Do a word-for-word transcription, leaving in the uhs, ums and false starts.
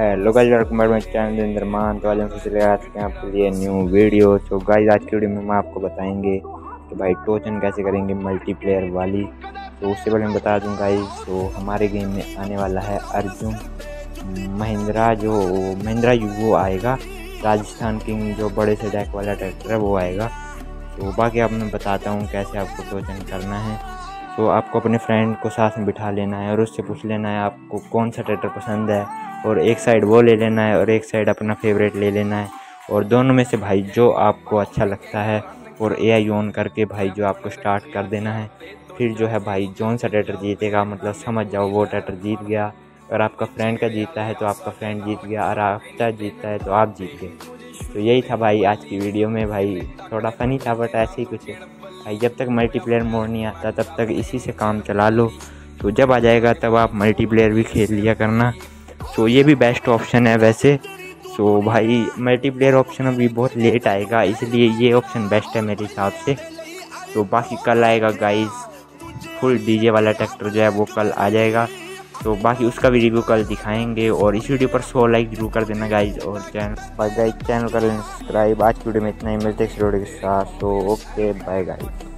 Hello guys, welcome back my channel Davinder Maan. तो आज हम फिर लेकर आते हैं आपके लिए न्यू वीडियो। तो गाइस, आज की वीडियो में हम आपको बताएंगे कि भाई टोचन कैसे करेंगे मल्टीप्लेयर वाली। तो उससे पहले मैं बता दूं गाइस, तो हमारे गेम में आने वाला है अर्जुन महिंद्रा, जो महिंद्रा युगो आएगा, राजस्थान किंग जो बड़े से डैक वाला ट्रैक्टर है वो आएगा। तो बाकी आप मैं बताता हूँ कैसे आपको टोचन करना है। तो आपको अपने फ्रेंड को साथ में बिठा लेना है और उससे पूछ लेना है आपको कौन सा ट्रैक्टर पसंद है, और एक साइड वो ले लेना है और एक साइड अपना फेवरेट ले लेना है, और दोनों में से भाई जो आपको अच्छा लगता है, और एआई ऑन करके भाई जो आपको स्टार्ट कर देना है। फिर जो है भाई जौन सा ट्रैक्टर जीतेगा, मतलब समझ जाओ वो ट्रैक्टर जीत गया। और आपका फ्रेंड का जीता है तो आपका फ्रेंड जीत गया, और आपका जीतता है तो आप जीत गए। तो यही था भाई आज की वीडियो में, भाई थोड़ा फनी था बट ऐसे ही कुछ है भाई। जब तक मल्टीप्लेयर मोड नहीं आता तब तक इसी से काम चला लो, तो जब आ जाएगा तब आप मल्टीप्लेयर भी खेल लिया करना। सो ये भी बेस्ट ऑप्शन है वैसे। सो भाई मल्टीप्लेयर ऑप्शन अभी बहुत लेट आएगा, इसलिए ये ऑप्शन बेस्ट है मेरे हिसाब से। तो बाकी कल आएगा गाइस फुल डीजे वाला ट्रैक्टर, जो है वो कल आ जाएगा। तो बाकी उसका भी रिव्यू कल दिखाएंगे। और इस वीडियो पर सौ लाइक जरूर कर देना गाइस, और चैनल गाइस चैनल कर लेना सब्सक्राइब। आज की वीडियो में इतना ही, मिलते हैं इस वीडियो के साथ। तो ओके, बाय गाइस।